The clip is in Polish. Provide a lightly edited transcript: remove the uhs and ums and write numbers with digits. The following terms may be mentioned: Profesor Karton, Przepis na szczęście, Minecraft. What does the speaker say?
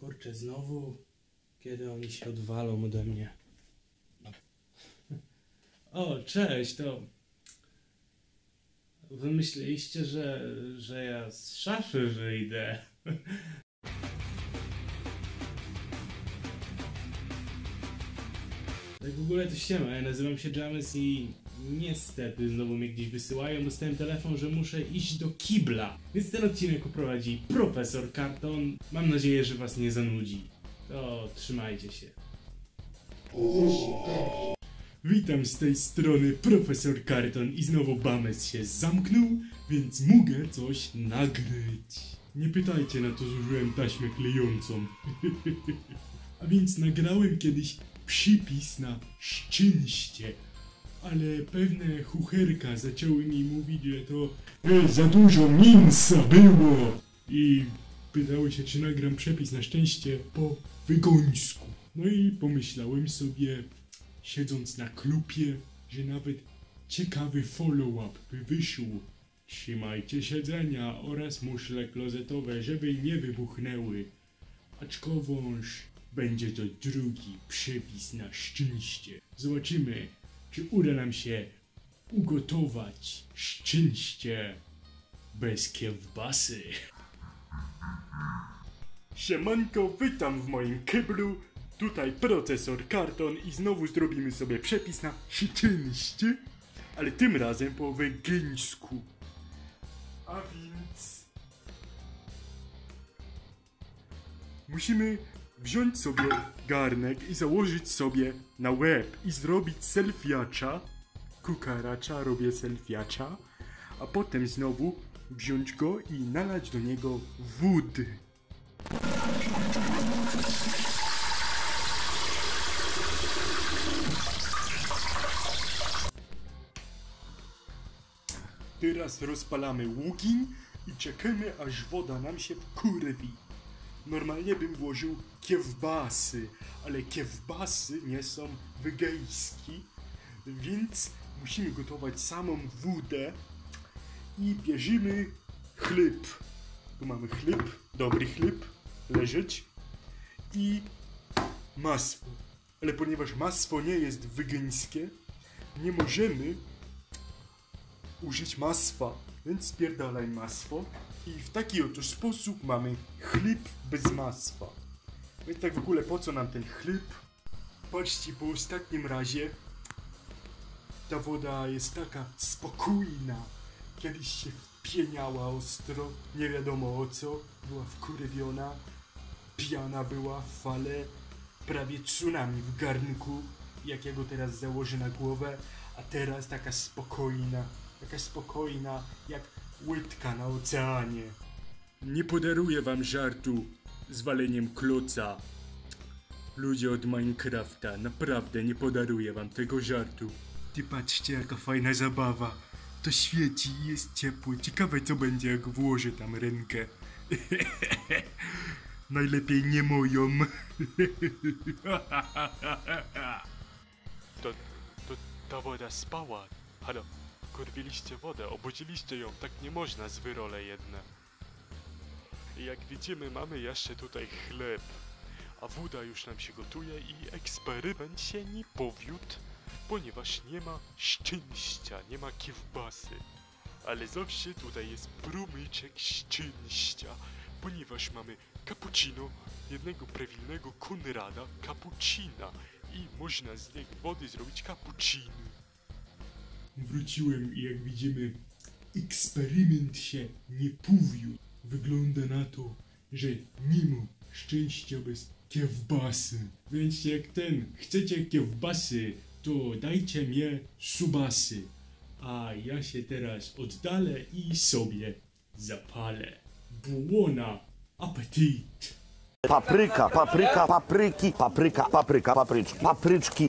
Kurczę, znowu, kiedy oni się odwalą ode mnie. O, cześć, to... Wy myśleliście, że ja z szafy wyjdę. Tak w ogóle to ściema, ja nazywam się James i niestety znowu mnie gdzieś wysyłają. Dostałem telefon, że muszę iść do kibla. Więc ten odcinek prowadzi Profesor Karton. Mam nadzieję, że was nie zanudzi. To trzymajcie się. Witam z tej strony Profesor Karton i znowu Bames się zamknął, więc mogę coś nagrać. Nie pytajcie, na to zużyłem taśmę klejącą. A więc nagrałem kiedyś przepis na szczęście, ale pewne chucherka zaczęły mi mówić, że to za dużo mięsa było i pytały się, czy nagram przepis na szczęście po wygońsku. No i pomyślałem sobie, siedząc na klupie, że nawet ciekawy follow-up by wyszł. Trzymajcie siedzenia oraz muszle klozetowe, żeby nie wybuchnęły. Aczkowąż będzie to drugi przepis na szczęście. Zobaczymy, czy uda nam się ugotować szczęście bez kiełbasy. Siemanko, witam w moim kiblu. Tutaj Profesor Karton i znowu zrobimy sobie przepis na szczęście, ale tym razem po wegańsku. A więc... musimy wziąć sobie garnek i założyć sobie na łeb i zrobić selfiacza. Kukaracza, robię selfiacza. A potem znowu wziąć go i nalać do niego wody. Teraz rozpalamy łukiń i czekamy, aż woda nam się wkurwi. Normalnie bym włożył kiełbasy, ale kiełbasy nie są wegańskie, więc musimy gotować samą wodę i bierzemy chleb. Tu mamy chleb, dobry chleb, leżeć i masło. Ale ponieważ masło nie jest wegańskie, nie możemy użyć masła, więc spierdalaj masło i w taki oto sposób mamy chleb bez masła. Więc tak w ogóle po co nam ten chleb? Patrzcie, po ostatnim razie ta woda jest taka spokojna. Kiedyś się wpieniała ostro, nie wiadomo o co, była wkurwiona, pijana była w fale, prawie tsunami w garnku, jakiego teraz założy na głowę, a teraz taka spokojna. Taka spokojna, jak łydka na oceanie. Nie podaruję wam żartu z waleniem kloca. Ludzie od Minecrafta, naprawdę nie podaruję wam tego żartu. Ty patrzcie, jaka fajna zabawa. To świeci i jest ciepło. Ciekawe co będzie, jak włożę tam rękę. Najlepiej nie moją. To ta woda spała. Halo. Kurwiliście wodę, obudziliście ją, tak nie można z wyrole jedne. I jak widzimy, mamy jeszcze tutaj chleb, a woda już nam się gotuje i eksperyment się nie powiódł, ponieważ nie ma szczęścia, nie ma kiełbasy. Ale zawsze tutaj jest promyczek szczęścia, ponieważ mamy cappuccino, jednego prawilnego Konrada cappuccina i można z tej wody zrobić cappuccino. Wróciłem i jak widzimy, eksperyment się nie powiódł. Wygląda na to, że nie ma szczęścia bez kiełbasy. Więc jak ten chcecie kiełbasy, to dajcie mnie subasy. A ja się teraz oddalę i sobie zapalę. Błona apetyt. Papryka, papryki, papryczki, papryczki.